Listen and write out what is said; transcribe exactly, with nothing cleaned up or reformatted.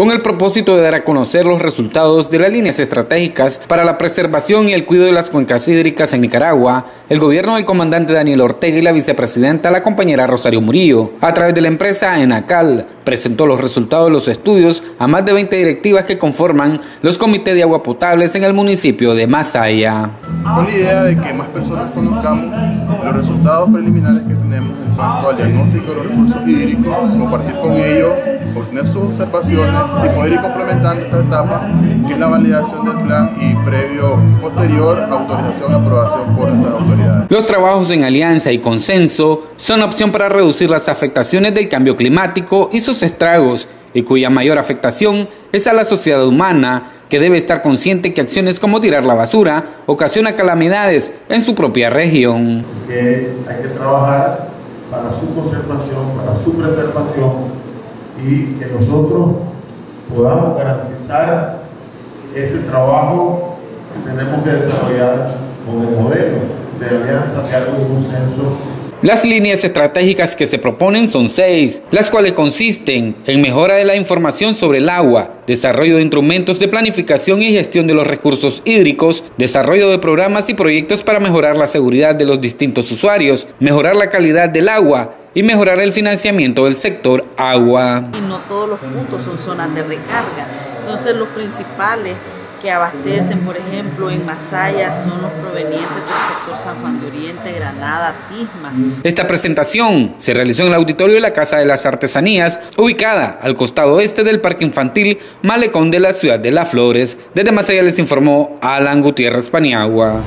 con el propósito de dar a conocer los resultados de las líneas estratégicas para la preservación y el cuidado de las cuencas hídricas en Nicaragua, el gobierno del comandante Daniel Ortega y la vicepresidenta, la compañera Rosario Murillo, a través de la empresa Enacal, presentó los resultados de los estudios a más de veinte directivas que conforman los comités de agua potables en el municipio de Masaya. Con la idea de que más personas conozcamos los resultados preliminares que tenemos en cuanto al diagnóstico de los recursos hídricos, compartir con ellos, obtener sus observaciones y poder ir complementando esta etapa que es la validación del plan y previo posterior autorización y aprobación por estas autoridades. Los trabajos en alianza y consenso son opción para reducir las afectaciones del cambio climático y sus estragos, y cuya mayor afectación es a la sociedad humana, que debe estar consciente que acciones como tirar la basura ocasiona calamidades en su propia región. Que hay que trabajar para su conservación, para su preservación, y que nosotros podamos garantizar ese trabajo que tenemos que desarrollar con el modelo de alianza de algo de consenso. Las líneas estratégicas que se proponen son seis, las cuales consisten en mejora de la información sobre el agua, desarrollo de instrumentos de planificación y gestión de los recursos hídricos, desarrollo de programas y proyectos para mejorar la seguridad de los distintos usuarios, mejorar la calidad del agua y mejorar el financiamiento del sector agua. Y no todos los puntos son zonas de recarga, entonces los principales que abastecen, por ejemplo, en Masaya son los provenientes del sector San Juan de Oriente, Granada, Tisma. Esta presentación se realizó en el auditorio de la Casa de las Artesanías, ubicada al costado oeste del Parque Infantil Malecón de la ciudad de Las Flores. Desde Masaya les informó Alan Gutiérrez Paniagua.